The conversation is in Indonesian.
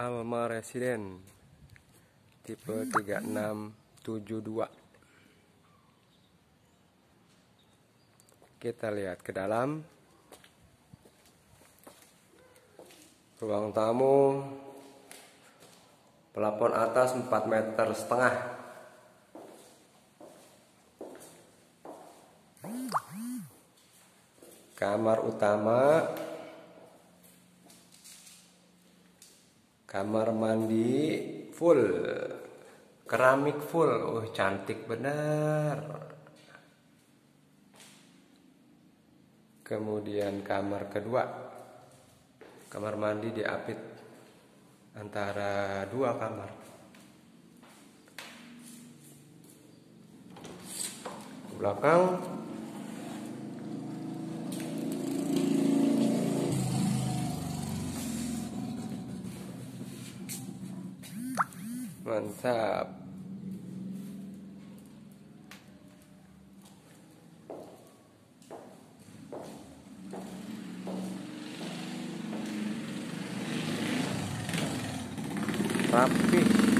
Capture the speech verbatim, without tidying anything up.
Alma Residence tipe tiga enam tujuh dua. Kita lihat ke dalam. Ruang tamu, pelafon atas empat meter setengah. Kamar utama, kamar mandi full, keramik full, uh cantik benar. Kemudian kamar kedua, kamar mandi diapit antara dua kamar. Belakang, mantap. Rapi.